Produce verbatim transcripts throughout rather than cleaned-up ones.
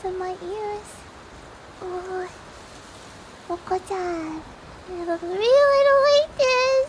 sounds in my ears. Oh, Moco-chan, I really don't like this.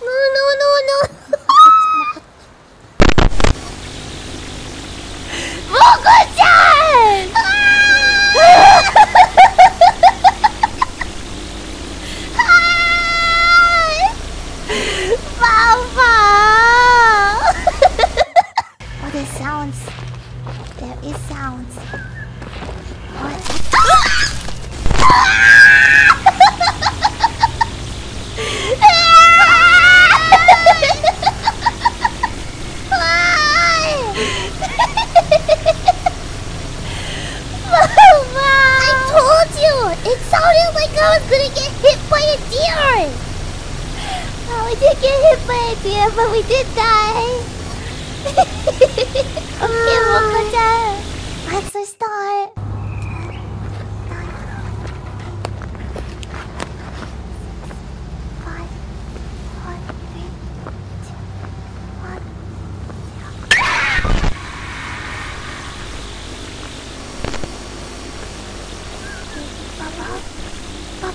No, no, no, no. Moco-chan! Oh, there's sounds. There is sounds. I was gonna get hit by a deer! Oh, we did get hit by a deer, but we did die! Okay, Moco-chan, let's restart!